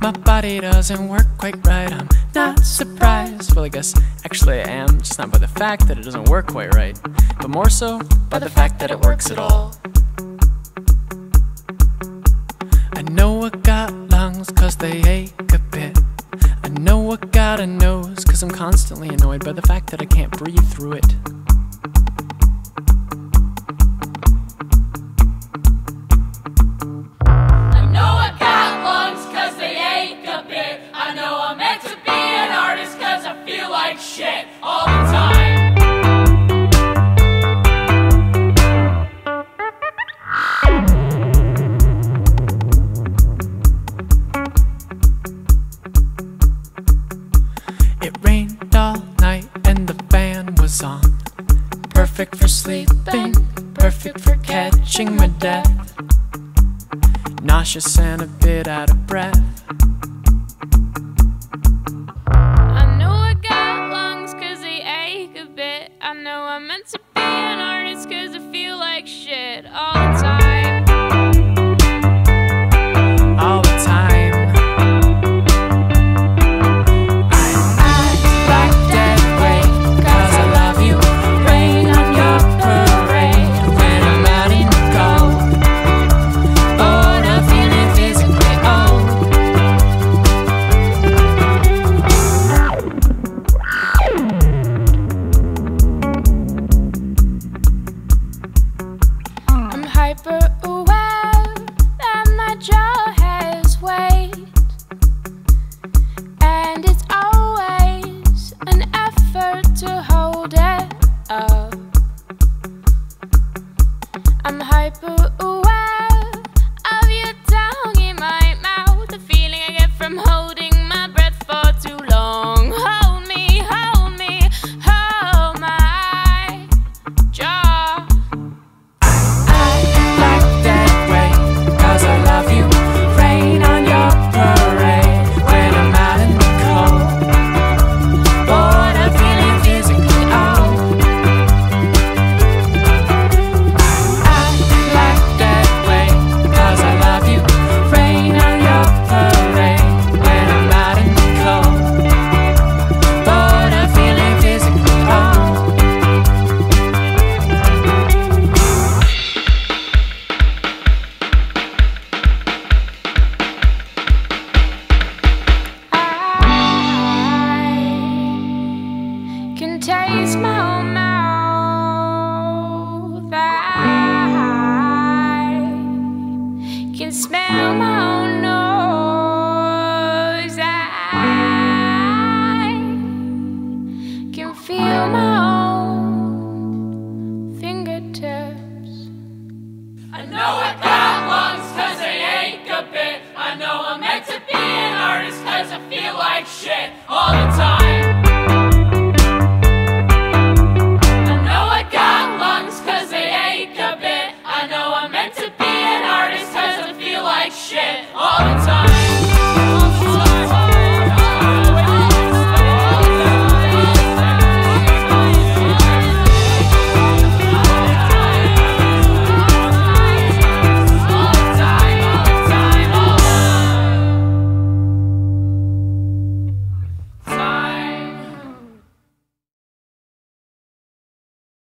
My body doesn't work quite right, I'm not surprised. Well, I guess actually I am, just not by the fact that it doesn't work quite right, but more so by the fact that it works at all. I know I got lungs cause they ache a bit. I know I got a nose cause I'm constantly annoyed by the fact that I can't breathe through it. Shit all the time. It rained all night and the fan was on. Perfect for sleeping, perfect for catching my death. Nauseous and a bit out of breath. I know I'm meant to be an artist cause I feel like shit all the time. All the time. I act like dead weight cause I love you. Rain on your parade when I'm out in the cold. But I'm feeling physically old. Hyper aware that my jaw has weight, and it's always an effort to hold it up. I'm hyper aware of your tongue in my mouth, the feeling I get from holding my breath for too long. Hold me, hold me, hold my jaw. Taste my own mouth, I can smell my own nose.